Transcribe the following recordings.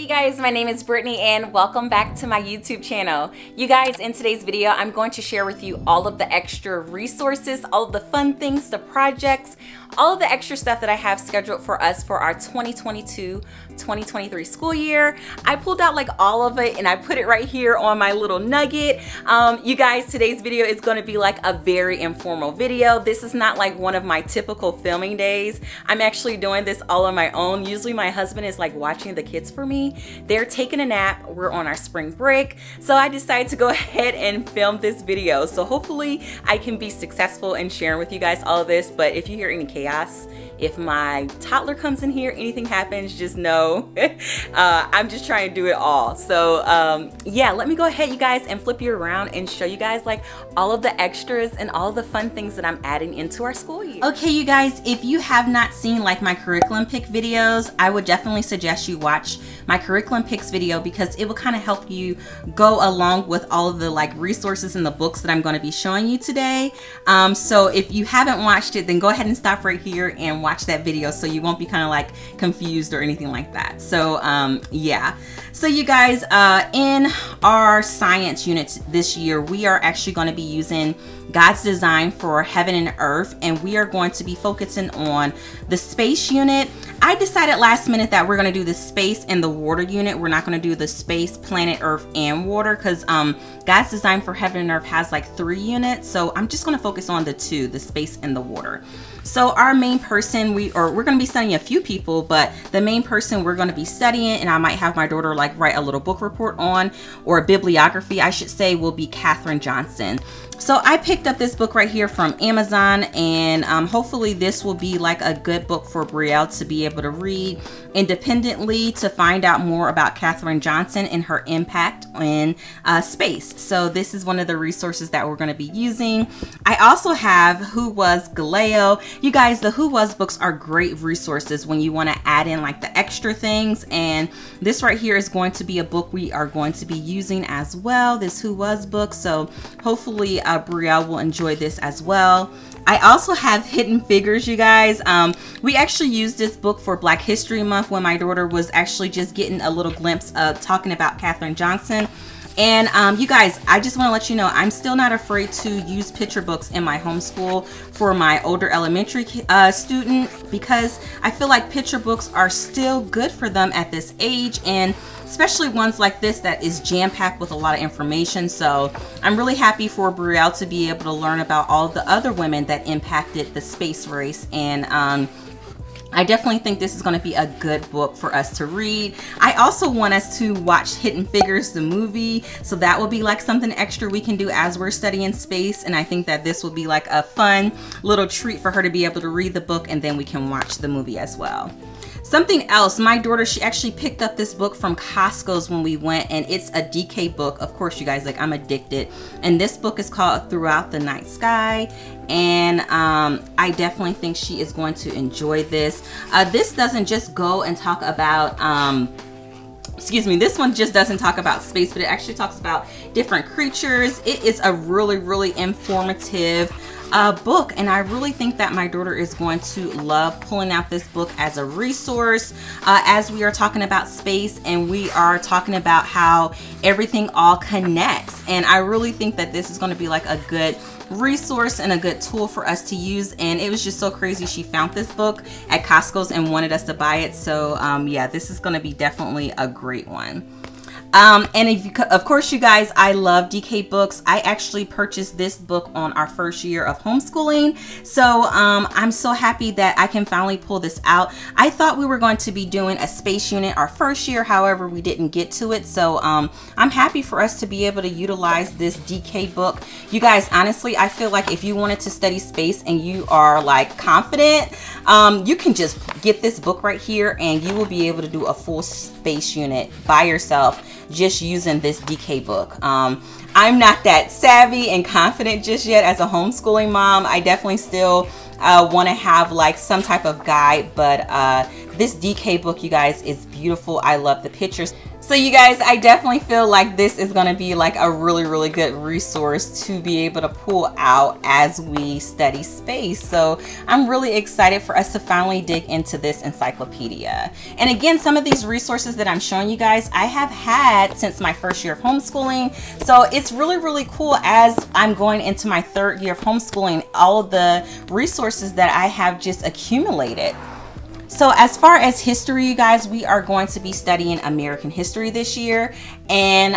you guys, my name is Brittany and welcome back to my YouTube channel. You guys, in today's video, I'm going to share with you all of the extra resources, all of the fun things, the projects, all of the extra stuff that I have scheduled for us for our 2022-2023 school year. I pulled out like all of it and I put it right here on my little nugget. You guys, today's video is going to be like a very informal video. This is not like one of my typical filming days. I'm actually doing this all on my own. Usually my husband is like watching the kids for me. They're taking a nap. We're on our spring break. So I decided to go ahead and film this video. So hopefully I can be successful in sharing with you guys all of this. But if you hear any chaos, if my toddler comes in here, anything happens, just know I'm just trying to do it all. So yeah, let me go ahead, you guys, and flip you around and show you guys like all of the extras and all the fun things that I'm adding into our school year. Okay, you guys, if you have not seen like my curriculum pick videos, I would definitely suggest you watch my curriculum picks video because it will kind of help you go along with all of the like resources and the books that I'm going to be showing you today. So if you haven't watched it, then go ahead and stop right here and watch that video so you won't be kind of like confused or anything like that. So yeah, so you guys, in our science units this year, we are actually going to be using God's design for heaven and earth, and we are going to be focusing on the space unit. I decided last minute that we're going to do the space and the water unit. We're not going to do the space, planet earth, and water because God's design for heaven and earth has like 3 units, so I'm just going to focus on the 2, the space and the water. So our main person, we're going to be studying a few people, but the main person we're going to be studying, and I might have my daughter like write a little book report on, or a bibliography I should say, will be Katherine Johnson. So I picked up this book right here from Amazon, and hopefully this will be like a good book for Brielle to be able to read independently to find out more about Katherine Johnson and her impact in space. So this is one of the resources that we're going to be using. I also have Who Was Galileo. You guys, the Who Was books are great resources when you want to add in like the extra things, and this right here is going to be a book we are going to be using as well, this Who Was book. So hopefully Brielle will enjoy this as well. I also have Hidden Figures, you guys. We actually used this book for Black History Month when my daughter was actually just getting a little glimpse of talking about Katherine Johnson. And you guys, I just want to let you know, I'm still not afraid to use picture books in my homeschool for my older elementary student, because I feel like picture books are still good for them at this age, and especially ones like this that is jam-packed with a lot of information. So I'm really happy for Brielle to be able to learn about all the other women that impacted the space race, and I definitely think this is going to be a good book for us to read. I also want us to watch Hidden Figures, the movie. So that will be like something extra we can do as we're studying space. And I think that this will be like a fun little treat for her to be able to read the book, and then we can watch the movie as well. Something else, my daughter, she actually picked up this book from Costco's when we went, and it's a DK book. Of course, you guys, like, I'm addicted. And this book is called Throughout the Night Sky, and I definitely think she is going to enjoy this. This doesn't just go and talk about, excuse me, this one just doesn't talk about space, but it actually talks about different creatures. It is a really, really informative book, and I really think that my daughter is going to love pulling out this book as a resource as we are talking about space, and we are talking about how everything all connects. And I really think that this is going to be like a good resource and a good tool for us to use. And it was just so crazy, she found this book at Costco's and wanted us to buy it. So yeah, this is going to be definitely a great one. And if you, of course, you guys, I love DK books. I actually purchased this book on our first year of homeschooling. So I'm so happy that I can finally pull this out. I thought we were going to be doing a space unit our first year. However, we didn't get to it. So I'm happy for us to be able to utilize this DK book. You guys, honestly, I feel like if you wanted to study space and you are like confident, you can just get this book right here and you will be able to do a full space unit by yourself, just using this DK book. I'm not that savvy and confident just yet as a homeschooling mom. I definitely still want to have like some type of guide, but this DK book, you guys, is beautiful. I love the pictures. So you guys, I definitely feel like this is going to be like a really, really good resource to be able to pull out as we study space. So I'm really excited for us to finally dig into this encyclopedia. And again, some of these resources that I'm showing you guys, I have had since my first year of homeschooling. So it's really, really cool as I'm going into my third year of homeschooling, all of the resources that I have just accumulated. So as far as history, you guys, we are going to be studying American history this year. And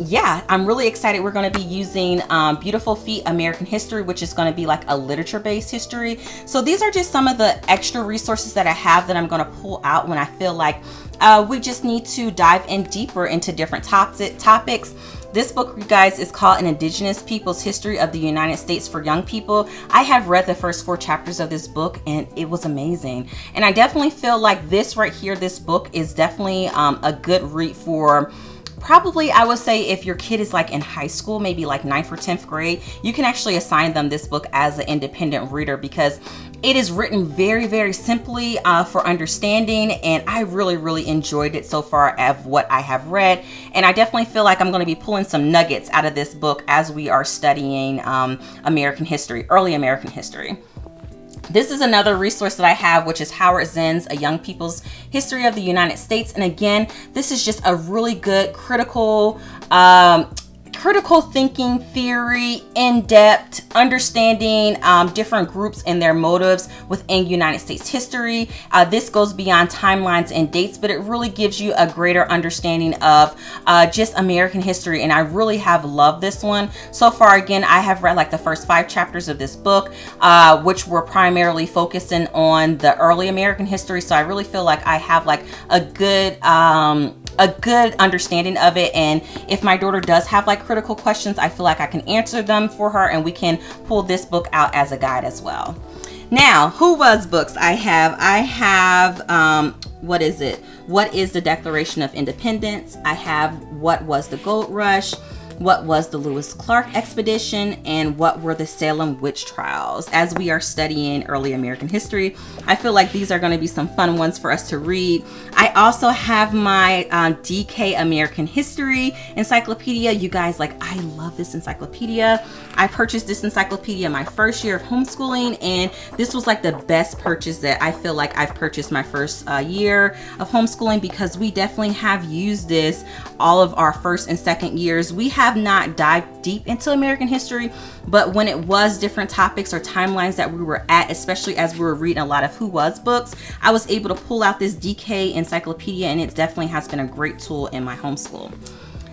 yeah, I'm really excited. We're going to be using Beautiful Feet American History, which is going to be like a literature-based history. So these are just some of the extra resources that I have that I'm going to pull out when I feel like we just need to dive in deeper into different topics. This book, you guys, is called An Indigenous People's History of the United States for Young People. I have read the first 4 chapters of this book and it was amazing. And I definitely feel like this right here, this book is definitely a good read for probably, I would say, if your kid is like in high school, maybe like 9th or 10th grade, you can actually assign them this book as an independent reader because it is written very, very simply for understanding, and I really, really enjoyed it so far of what I have read. And I definitely feel like I'm going to be pulling some nuggets out of this book as we are studying American history, early American history. This is another resource that I have, which is Howard Zinn's A Young People's History of the United States. And again, this is just a really good critical thinking, theory, in-depth understanding different groups and their motives within United States history. This goes beyond timelines and dates, but it really gives you a greater understanding of just American history. And I really have loved this one so far. Again, I have read like the first 5 chapters of this book, which were primarily focusing on the early American history. So I really feel like I have like a good understanding of it, and if my daughter does have like critical questions, I feel like I can answer them for her, and we can pull this book out as a guide as well. Now, Who Was books I have What is the Declaration of Independence? I have What Was the Gold Rush? What Was the Lewis Clark Expedition? And What Were the Salem Witch Trials? As we are studying early American history, I feel like these are going to be some fun ones for us to read. I also have my DK American History Encyclopedia. You guys, like, I love this encyclopedia. I purchased this encyclopedia my first year of homeschooling, and this was like the best purchase that I feel like I've purchased my first year of homeschooling, because we definitely have used this all of our first and second years. We have not dived deep into American history, but when it was different topics or timelines that we were at, especially as we were reading a lot of Who Was books, I was able to pull out this DK encyclopedia, and it definitely has been a great tool in my homeschool.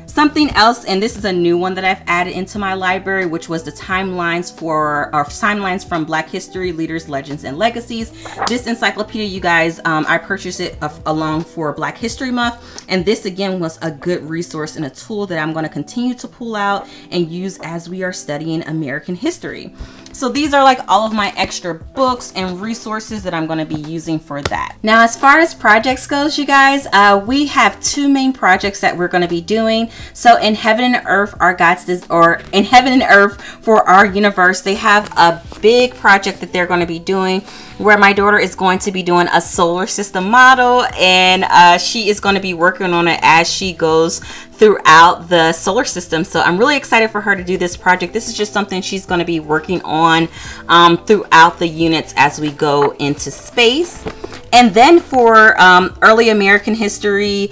Something else, and this is a new one that I've added into my library, which was the timelines from Black History, Leaders, Legends, and Legacies. This encyclopedia, you guys, I purchased it along for Black History Month, and this again was a good resource and a tool that I'm going to continue to pull out and use as we are studying American history. So these are like all of my extra books and resources that I'm going to be using for that. Now, as far as projects goes, you guys, we have 2 main projects that we're going to be doing. So In Heaven and Earth, In Heaven and Earth for Our Universe, they have a big project that they're going to be doing where my daughter is going to be doing a solar system model, and she is going to be working on it as she goes throughout the solar system. So I'm really excited for her to do this project. This is just something she's going to be working on throughout the units as we go into space. And then for early American history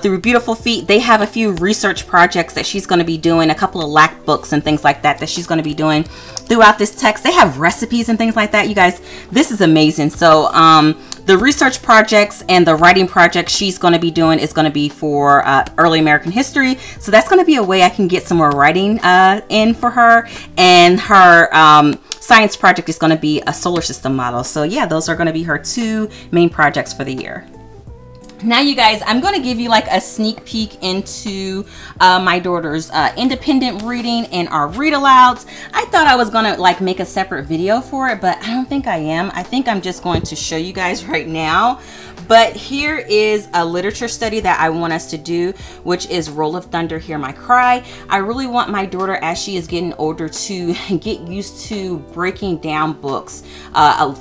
through Beautiful Feet, they have a few research projects that she's going to be doing, a couple of LAC books and things like that that she's going to be doing throughout this text. They have recipes and things like that. You guys, this is amazing. So the research projects and the writing project she's going to be doing is going to be for early American history. So that's going to be a way I can get some more writing in for her. And her science project is going to be a solar system model. So yeah, those are going to be her 2 main projects for the year. Now, you guys, I'm going to give you like a sneak peek into my daughter's independent reading and our read alouds. I thought I was going to like make a separate video for it, but I don't think I am. I think I'm just going to show you guys right now. But here is a literature study that I want us to do, which is Roll of Thunder, Hear My Cry. I really want my daughter, as she is getting older, to get used to breaking down books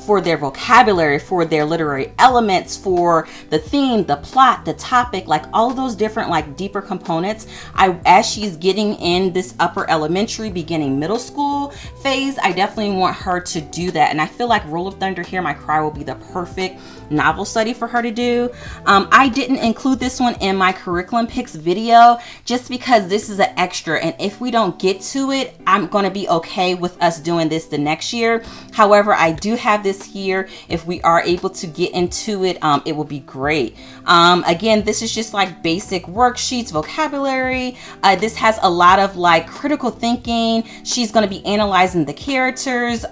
for their vocabulary, for their literary elements, for the theme, the plot, the topic, like all of those different, like, deeper components. As she's getting in this upper elementary, beginning middle school phase, I definitely want her to do that. And I feel like Roll of Thunder, Hear My Cry will be the perfect novel study for her to do. I didn't include this one in my curriculum picks video just because this is an extra, and if we don't get to it, I'm going to be okay with us doing this the next year. However, I do have this here. If we are able to get into it, it will be great. Again, this is just like basic worksheets, vocabulary. This has a lot of like critical thinking. She's going to be analyzing the characters.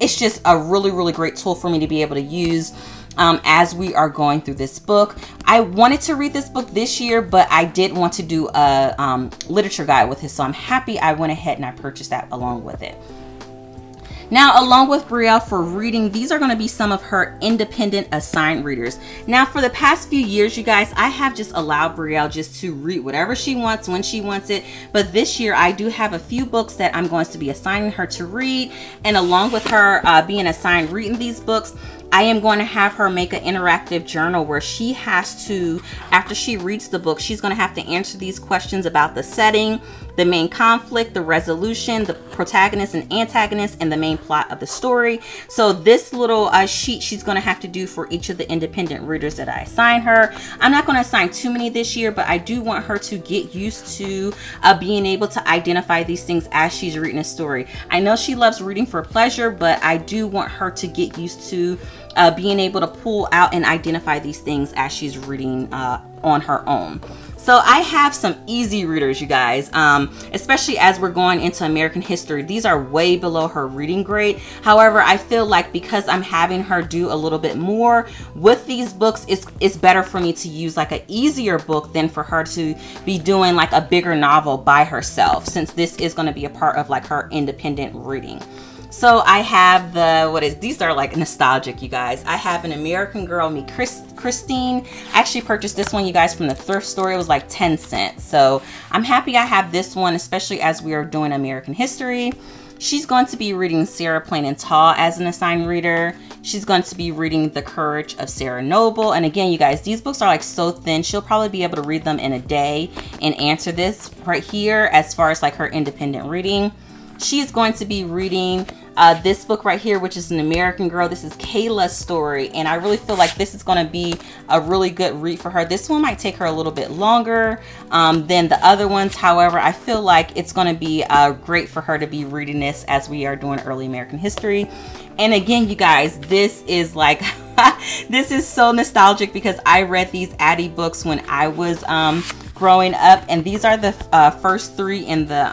It's just a really, really great tool for me to be able to use as we are going through this book. I wanted to read this book this year, but I did want to do a literature guide with it. So I'm happy I went ahead and I purchased that along with it. Now, along with Brielle for reading, these are going to be some of her independent assigned readers. Now, for the past few years, you guys, I have just allowed Brielle just to read whatever she wants, when she wants it. But this year, I do have a few books that I'm going to be assigning her to read. And along with her being assigned reading these books, I am going to have her make an interactive journal where she has to, after she reads the book, she's going to have to answer these questions about the setting, the main conflict, the resolution, the protagonist and antagonist, and the main plot of the story. So this little sheet she's going to have to do for each of the independent readers that I assign her. I'm not going to assign too many this year, but I do want her to get used to being able to identify these things as she's reading a story. I know she loves reading for pleasure, but I do want her to get used to being able to pull out and identify these things as she's reading on her own. So I have some easy readers, you guys, especially as we're going into American history. These are way below her reading grade. However, I feel like because I'm having her do a little bit more with these books, it's better for me to use like an easier book than for her to be doing like a bigger novel by herself, since this is going to be a part of like her independent reading. So I have the, these are like nostalgic, you guys. I have An American Girl, Me, Christine. I actually purchased this one, you guys, from the thrift store. It was like 10 cents. So I'm happy I have this one, especially as we are doing American history. She's going to be reading Sarah Plain and Tall as an assigned reader. She's going to be reading The Courage of Sarah Noble. And again, you guys, these books are like so thin. She'll probably be able to read them in a day and answer this right here as far as like her independent reading. She is going to be reading this book right here, which is An American Girl. This is Kayla's story, and I really feel like this is going to be a really good read for her. This one might take her a little bit longer than the other ones. However, I feel like it's going to be great for her to be reading this as we are doing early American history. And again, you guys, this is like... this is so nostalgic because I read these Addie books when I was growing up, and these are the first three in the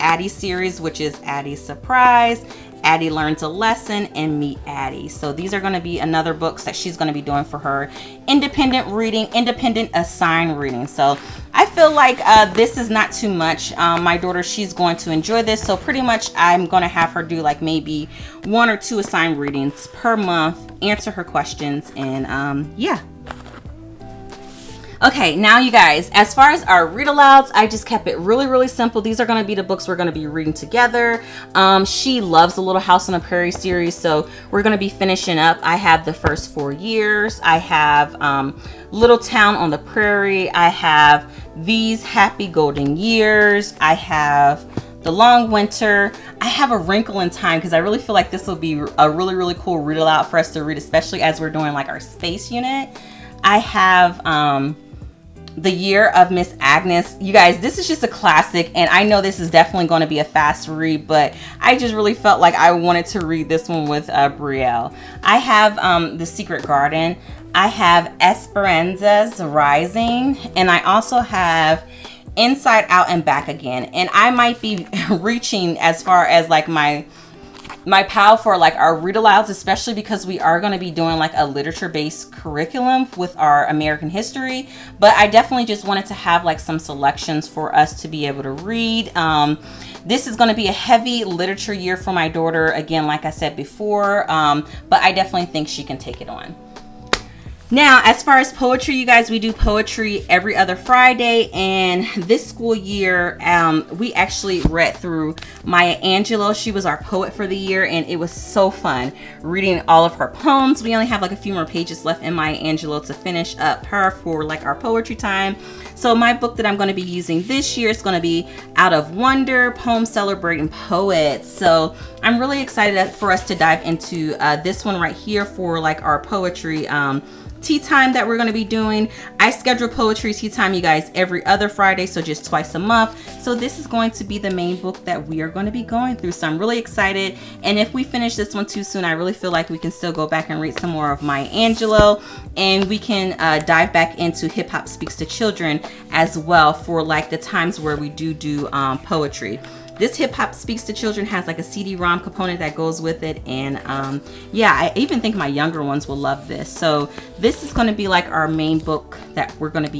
Addie series, which is Addie's Surprise, Addie Learns a Lesson, and Meet Addie. So these are going to be another books that she's going to be doing for her independent reading, independent assigned reading. So I feel like this is not too much. My daughter, she's going to enjoy this. So pretty much I'm going to have her do like maybe 1 or 2 assigned readings per month, answer her questions, and yeah. Okay, now you guys, as far as our read alouds, I just kept it really, really simple. These are going to be the books we're going to be reading together. She loves the Little House on the Prairie series, so we're going to be finishing up. I have The First Four Years. I have Little Town on the Prairie. I have These Happy Golden Years. I have The Long Winter. I have A Wrinkle in Time because I really feel like this will be a really, really cool read aloud for us to read, especially as we're doing like our space unit. I have The Year of Miss Agnes. You guys, this is just a classic, and I know this is definitely going to be a fast read, but I just really felt like I wanted to read this one with Brielle. I have The Secret Garden. I have Esperanza's Rising, and I also have Inside Out and Back Again. And I might be reaching as far as like my pal for like our read alouds, especially because we are going to be doing like a literature based curriculum with our American history. But I definitely just wanted to have like some selections for us to be able to read. This is going to be a heavy literature year for my daughter, again, like I said before, but I definitely think she can take it on. Now, as far as poetry, you guys, we do poetry every other Friday, and this school year, we actually read through Maya Angelou. She was our poet for the year, and it was so fun reading all of her poems. We only have like a few more pages left in Maya Angelou to finish up her for like our poetry time. So my book that I'm going to be using this year is going to be Out of Wonder, Poems Celebrating Poets. So I'm really excited for us to dive into this one right here for like our poetry tea time that we're going to be doing. I schedule poetry tea time, you guys, every other Friday, so just twice a month. So this is going to be the main book that we are going to be going through, so I'm really excited. And if we finish this one too soon, I really feel like we can still go back and read some more of Maya Angelou, and we can dive back into Hip Hop Speaks to Children as well for like the times where we do poetry. This Hip Hop Speaks to Children has like a CD-ROM component that goes with it, and yeah, I even think my younger ones will love this. So this is going to be like our main book that we're going to be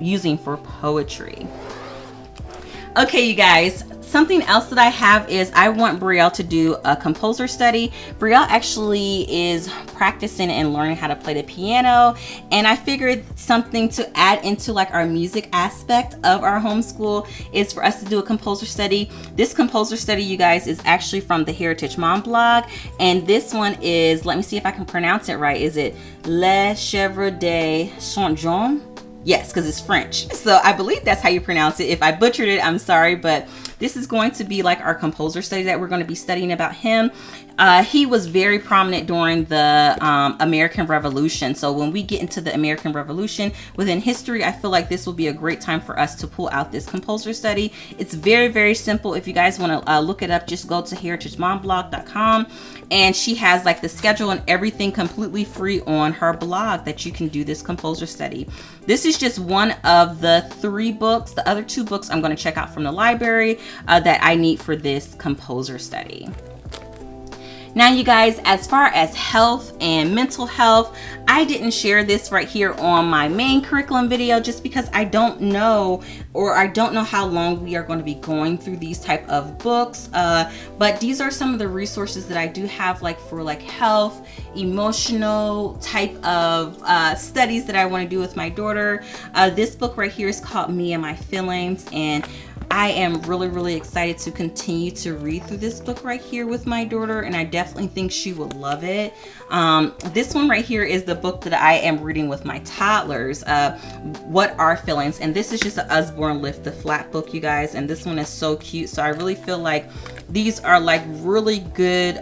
using for poetry. Okay, you guys, something else that I have is I want Brielle to do a composer study. Brielle actually is practicing and learning how to play the piano, and I figured something to add into like our music aspect of our homeschool is for us to do a composer study. This composer study, you guys, is actually from the Heritage Mom blog, and this one is, let me see if I can pronounce it right. Is it Le Chevre de Saint-Jean? Yes, because it's French. So I believe that's how you pronounce it. If I butchered it, I'm sorry, but this is going to be like our composer study that we're going to be studying about him. He was very prominent during the American Revolution. So when we get into the American Revolution within history, I feel like this will be a great time for us to pull out this composer study. It's very, very simple. If you guys want to look it up, just go to heritagemomblog.com, and she has like the schedule and everything completely free on her blog that you can do this composer study. This is just one of the three books. The other two books I'm going to check out from the library that I need for this composer study. Now, you guys, as far as health and mental health, I didn't share this right here on my main curriculum video just because I don't know, or I don't know how long we are going to be going through these type of books, but these are some of the resources that I do have like for like health, emotional type of studies that I want to do with my daughter. This book right here is called Me and My Feelings, and I am really, really excited to continue to read through this book right here with my daughter, and I definitely think she will love it. This one right here is the book that I am reading with my toddlers, What Are Feelings? And this is just an Usborne Lift the Flap book, you guys, and this one is so cute. So I really feel like these are like really good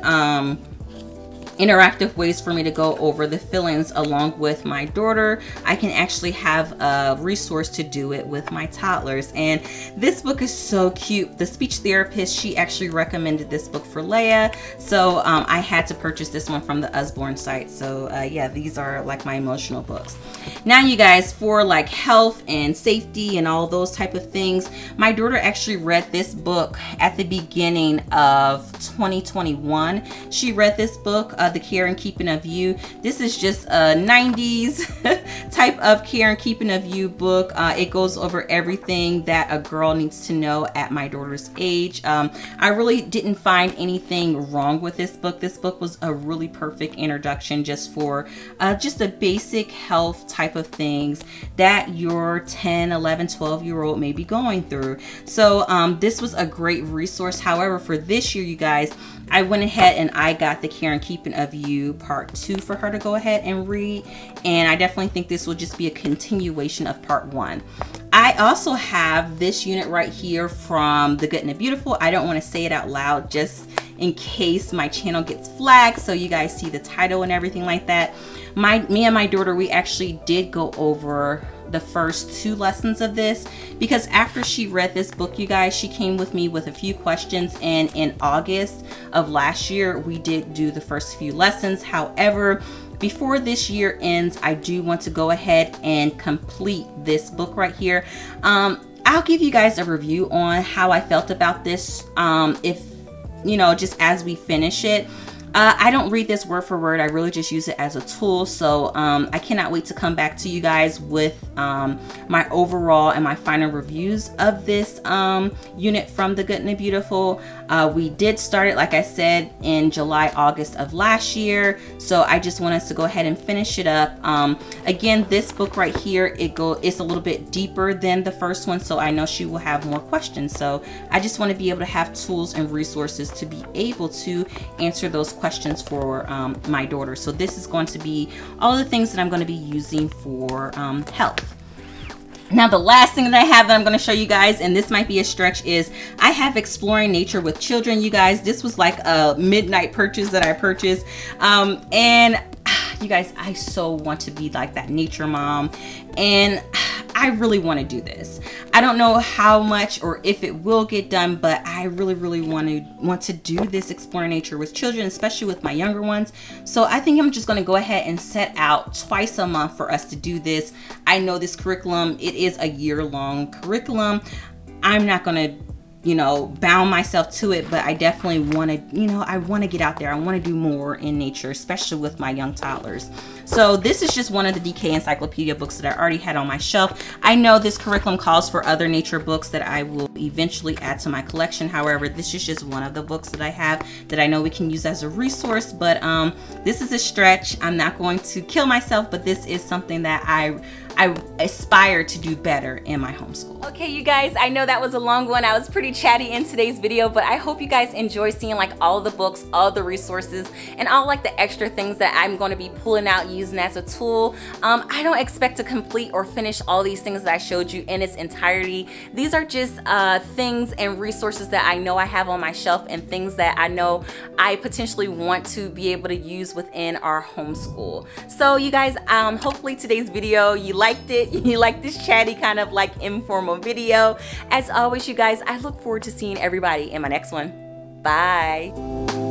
interactive ways for me to go over the feelings along with my daughter. I can actually have a resource to do it with my toddlers, and this book is so cute. The speech therapist, she actually recommended this book for Leia, so I had to purchase this one from the Usborne site. So yeah, these are like my emotional books. Now, you guys, for like health and safety and all those type of things, my daughter actually read this book at the beginning of 2021. She read this book, The Care and Keeping of You. This is just a 90s type of Care and Keeping of You book. It goes over everything that a girl needs to know at my daughter's age. I really didn't find anything wrong with this book. This book was a really perfect introduction just for just the basic health type of things that your 10, 11, 12-year-old may be going through. So this was a great resource. However, for this year, you guys, I went ahead and I got The Care and Keeping of You Part 2 for her to go ahead and read, and I definitely think this will just be a continuation of Part 1. I also have this unit right here from The Good and the Beautiful. I don't want to say it out loud just in case my channel gets flagged, so you guys see the title and everything like that. Me and my daughter, we actually did go over the first two lessons of this, because after she read this book, you guys, she came with me with a few questions, and in August of last year we did do the first few lessons. However, before this year ends, I do want to go ahead and complete this book right here. I'll give you guys a review on how I felt about this, if you know, just as we finish it. I don't read this word for word. I really just use it as a tool. So I cannot wait to come back to you guys with my overall and my final reviews of this unit from The Good and the Beautiful. We did start it, like I said, in July, August of last year. So I just want us to go ahead and finish it up. Again, this book right here, it's a little bit deeper than the first one. So I know she will have more questions. So I just want to be able to have tools and resources to be able to answer those questions for my daughter. So this is going to be all the things that I'm going to be using for health. Now, the last thing that I have that I'm going to show you guys, and this might be a stretch, is I have Exploring Nature with Children, you guys. This was like a midnight purchase that I purchased. And you guys, I so want to be like that nature mom, and I really want to do this. I don't know how much or if it will get done, but I really want to do this Exploring Nature with Children, especially with my younger ones. So I think I'm just going to go ahead and set out twice a month for us to do this. I know this curriculum, it is a year-long curriculum. I'm not going to, you know, bound myself to it, but I definitely want to, you know, I want to get out there. I want to do more in nature, especially with my young toddlers. So this is just one of the DK encyclopedia books that I already had on my shelf. I know this curriculum calls for other nature books that I will eventually add to my collection. However, this is just one of the books that I have that I know we can use as a resource, but this is a stretch. I'm not going to kill myself, but this is something that I aspire to do better in my homeschool. Okay, you guys, I know that was a long one. I was pretty chatty in today's video, but I hope you guys enjoy seeing like all the books, all the resources, and all like the extra things that I'm gonna be pulling out using as a tool. I don't expect to complete or finish all these things that I showed you in its entirety. These are just things and resources that I know I have on my shelf and things that I know I potentially want to be able to use within our homeschool. So you guys, hopefully today's video, you liked it, you like this chatty kind of like informal video. As always, you guys, I look forward to seeing everybody in my next one. Bye.